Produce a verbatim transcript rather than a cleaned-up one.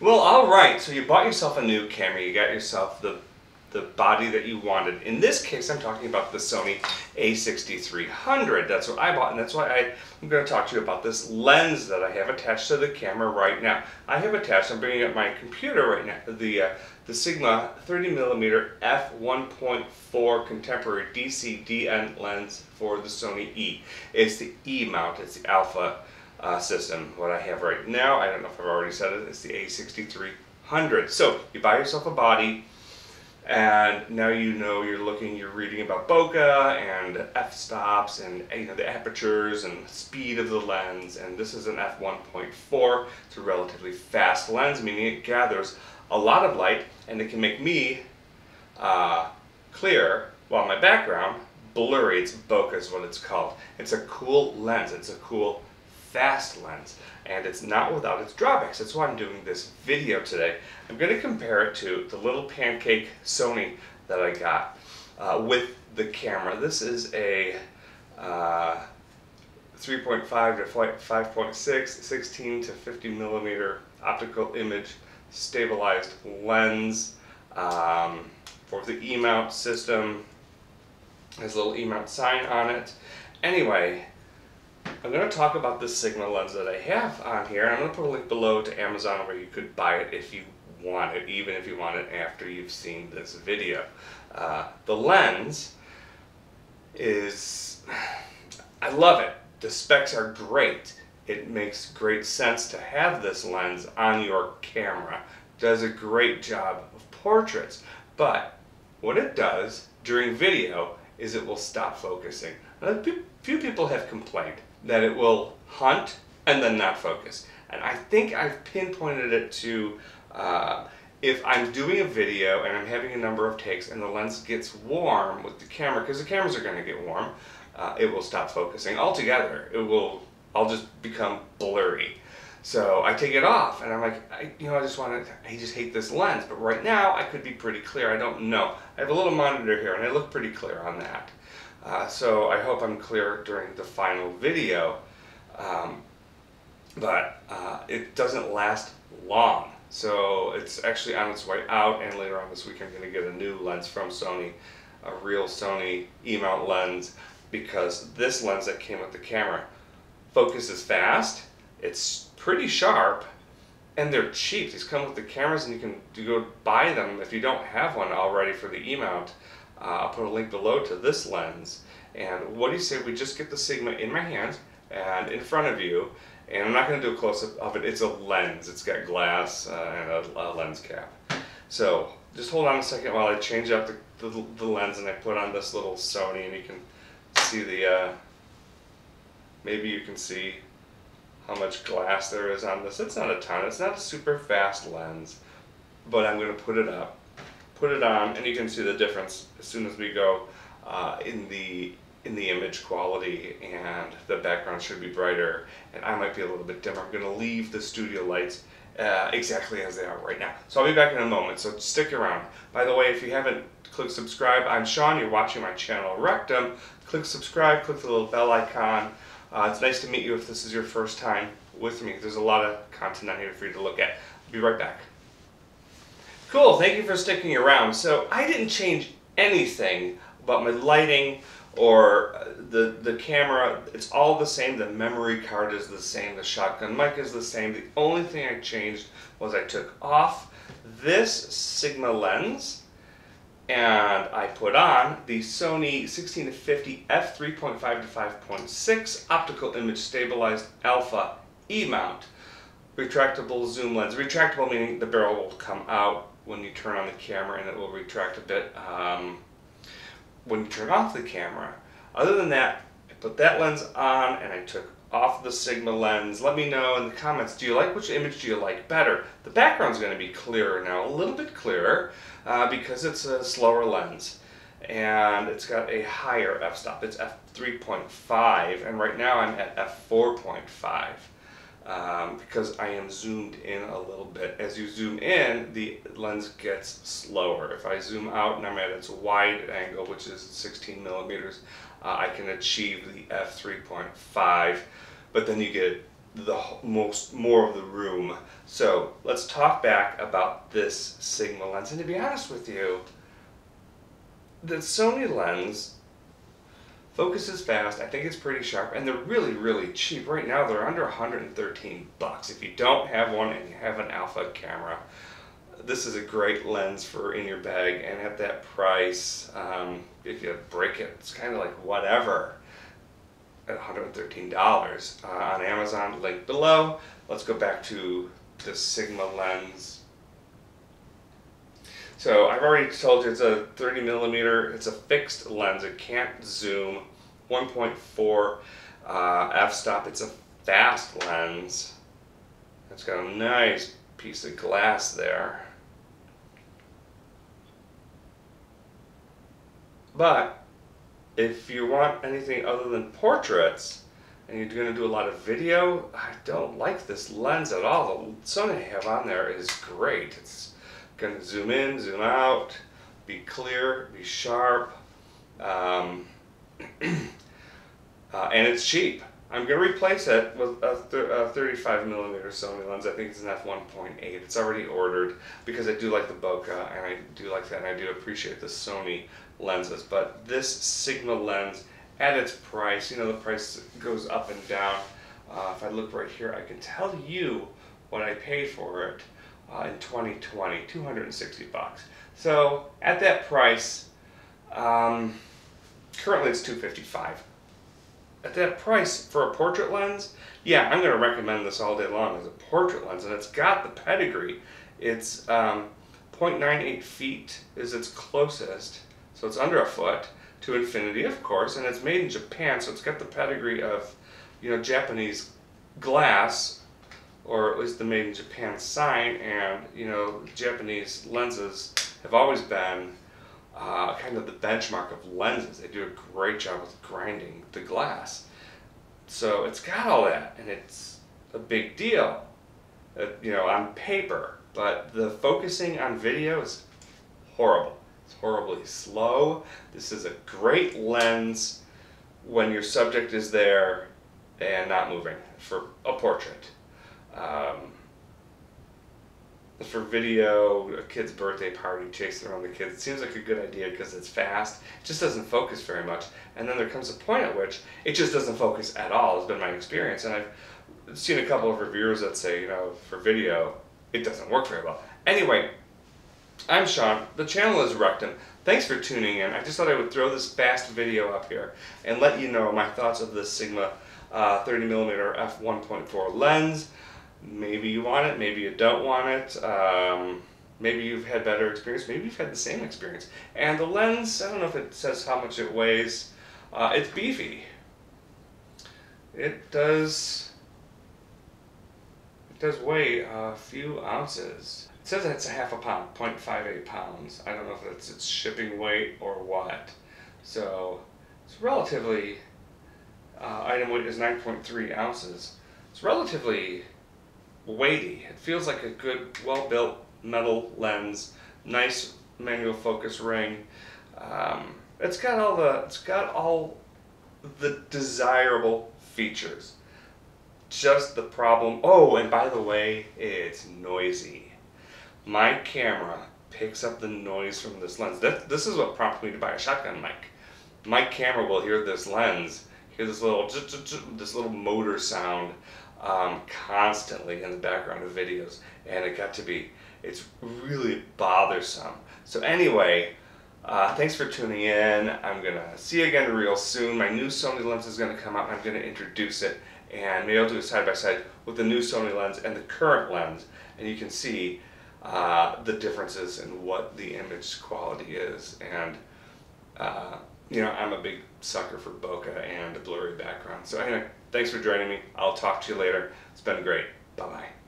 Well, alright, so you bought yourself a new camera, you got yourself the, the body that you wanted. In this case, I'm talking about the Sony A sixty-three hundred. That's what I bought, and that's why I, I'm going to talk to you about this lens that I have attached to the camera right now. I have attached, I'm bringing up my computer right now, the, uh, the Sigma thirty millimeter f one point four contemporary D C D N lens for the Sony E. It's the E mount, it's the Alpha Uh, system. What I have right now, I don't know if I've already said it, it's the A sixty-three hundred. So you buy yourself a body, and now you know you're looking, you're reading about bokeh and f-stops and, you know, the apertures and speed of the lens, and this is an f one point four. It's a relatively fast lens, meaning it gathers a lot of light and it can make me uh, clear while my background blurry. It's bokeh is what it's called. It's a cool lens. It's a cool fast lens, and it's not without its drawbacks. That's why I'm doing this video today. I'm going to compare it to the little pancake Sony that I got uh, with the camera. This is a uh, three point five to five point six, sixteen to fifty millimeter optical image stabilized lens um, for the E-mount system. Has a little E-mount sign on it. Anyway, I'm going to talk about this Sigma lens that I have on here. I'm going to put a link below to Amazon where you could buy it if you want it, even if you want it after you've seen this video. Uh, the lens is, I love it. The specs are great. It makes great sense to have this lens on your camera. It does a great job of portraits, but what it does during video is it will stop focusing. A few people have complained that it will hunt and then not focus. And I think I've pinpointed it to uh, if I'm doing a video and I'm having a number of takes and the lens gets warm with the camera, because the cameras are going to get warm, uh, it will stop focusing altogether. It will, I'll just become blurry. So I take it off and I'm like, I, you know, I just want to, I just hate this lens. But right now I could be pretty clear. I don't know. I have a little monitor here and I look pretty clear on that. Uh, so I hope I'm clear during the final video, um, but uh, it doesn't last long. So it's actually on its way out, and later on this week I'm going to get a new lens from Sony, a real Sony E-mount lens, because this lens that came with the camera focuses fast, it's pretty sharp, and they're cheap. These come with the cameras, and you can you go buy them if you don't have one already for the E-mount. Uh, I'll put a link below to this lens. And what do you say we just get the Sigma in my hand and in front of you, and I'm not going to do a close-up of it. It's a lens. It's got glass uh, and a, a lens cap. So just hold on a second while I change out the, the, the lens and I put on this little Sony, and you can see the, uh, maybe you can see how much glass there is on this. It's not a ton. It's not a super fast lens, but I'm going to put it up. Put it on, and you can see the difference as soon as we go uh, in the in the image quality, and the background should be brighter, and I might be a little bit dimmer. I'm going to leave the studio lights uh, exactly as they are right now. So I'll be back in a moment, so stick around. By the way, if you haven't clicked subscribe, I'm Sean, you're watching my channel Rectum. Click subscribe, click the little bell icon. Uh, it's nice to meet you if this is your first time with me. There's a lot of content on here for you to look at. I'll be right back. Cool, thank you for sticking around. So I didn't change anything about my lighting or the, the camera. It's all the same. The memory card is the same. The shotgun mic is the same. The only thing I changed was I took off this Sigma lens and I put on the Sony sixteen to fifty f three point five to five point six optical image stabilized Alpha E-mount retractable zoom lens. Retractable meaning the barrel will come out when you turn on the camera, and it will retract a bit um, when you turn off the camera. Other than that, I put that lens on and I took off the Sigma lens. Let me know in the comments, do you like, which image do you like better? The background's going to be clearer now, a little bit clearer, uh, because it's a slower lens. And it's got a higher f-stop. It's f three point five, and right now I'm at f four point five. Um, because I am zoomed in a little bit. As you zoom in, the lens gets slower. If I zoom out and I'm at its wide angle, which is sixteen millimeters, uh, I can achieve the f three point five, but then you get the most more of the room. So let's talk back about this Sigma lens. And to be honest with you, the Sony lens focuses fast. I think it's pretty sharp, and they're really, really cheap. Right now they're under one hundred thirteen bucks. If you don't have one and you have an Alpha camera, this is a great lens for in your bag. And at that price, um, if you break it, it's kind of like whatever. At one hundred thirteen dollars uh, on Amazon, link below. Let's go back to the Sigma lens. So I've already told you it's a thirty millimeter, it's a fixed lens, it can't zoom, one point four uh, f-stop, it's a fast lens. It's got a nice piece of glass there. But if you want anything other than portraits, and you're going to do a lot of video, I don't like this lens at all. The Sony I have on there is great. It's going to zoom in, zoom out, be clear, be sharp, um, uh, and it's cheap. I'm going to replace it with a thirty-five millimeter Sony lens. I think it's an f one point eight. It's already ordered because I do like the bokeh, and I do like that, and I do appreciate the Sony lenses. But this Sigma lens, at its price, you know, the price goes up and down. Uh, if I look right here, I can tell you what I paid for it uh, in twenty twenty, two hundred sixty bucks. So at that price, um, currently it's two fifty-five. At that price for a portrait lens, yeah, I'm going to recommend this all day long as a portrait lens, and it's got the pedigree. It's um, zero point nine eight feet is its closest, so it's under a foot to infinity, of course, and it's made in Japan, so it's got the pedigree of, you know, Japanese glass, or at least the made in Japan sign, and, you know, Japanese lenses have always been Uh, kind of the benchmark of lenses. They do a great job with grinding the glass. So it's got all that, and it's a big deal, uh, you know, on paper. But the focusing on video is horrible. It's horribly slow. This is a great lens when your subject is there and not moving for a portrait. Um, For video, a kid's birthday party, chasing around the kids, it seems like a good idea because it's fast. It just doesn't focus very much. And then there comes a point at which it just doesn't focus at all. It's been my experience. And I've seen a couple of reviewers that say, you know, for video, it doesn't work very well. Anyway, I'm Sean. The channel is Recton. Thanks for tuning in. I just thought I would throw this fast video up here and let you know my thoughts of this Sigma uh, thirty millimeter f one point four lens. Maybe you want it, maybe you don't want it, um, maybe you've had better experience, maybe you've had the same experience. And the lens, I don't know if it says how much it weighs, uh, it's beefy. It does, it does weigh a few ounces. It says it's a half a pound, zero point five eight pounds. I don't know if that's its shipping weight or what. So it's relatively, uh, item weight is nine point three ounces. It's relatively weighty. It feels like a good, well-built metal lens, nice manual focus ring. Um, it's got all the it's got all the desirable features. Just the problem. Oh, and by the way, it's noisy. My camera picks up the noise from this lens. That, this is what prompted me to buy a shotgun mic. My camera will hear this lens, hear this little this little motor sound. Um, constantly in the background of videos, and it got to be, it's really bothersome. So anyway, uh, thanks for tuning in. I'm gonna see you again real soon. My new Sony lens is gonna come out, and I'm gonna introduce it, and maybe I'll do a side by side with the new Sony lens and the current lens, and you can see uh, the differences in what the image quality is. And uh, you know, I'm a big sucker for bokeh and a blurry background. So anyway, thanks for joining me. I'll talk to you later. It's been great. Bye-bye.